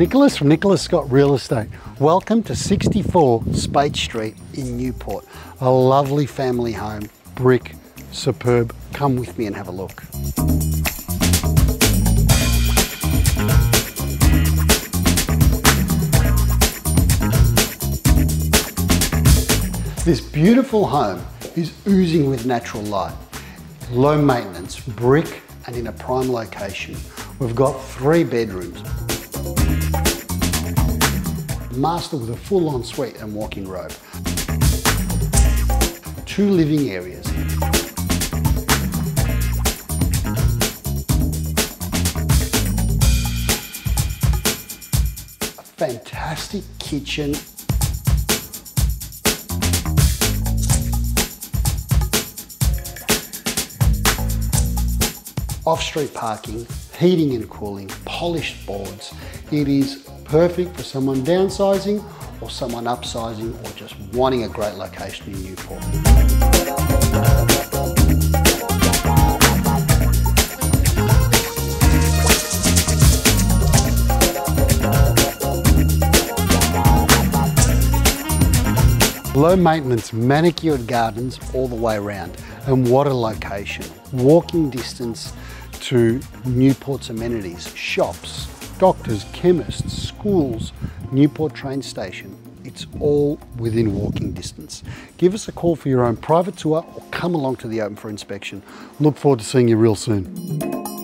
Nicholas from Nicholas Scott Real Estate. Welcome to 64 Speight Street in Newport. A lovely family home, brick, superb. Come with me and have a look. This beautiful home is oozing with natural light. Low maintenance, brick, and in a prime location. We've got 3 bedrooms. Master with a full ensuite and walking robe. 2 living areas. A fantastic kitchen. Off-street parking, heating and cooling, polished boards. It is perfect for someone downsizing or someone upsizing or just wanting a great location in Newport. Low maintenance manicured gardens all the way around. And what a location. Walking distance to Newport's amenities, shops, doctors, chemists, schools, Newport train station. It's all within walking distance. Give us a call for your own private tour or come along to the open for inspection. Look forward to seeing you real soon.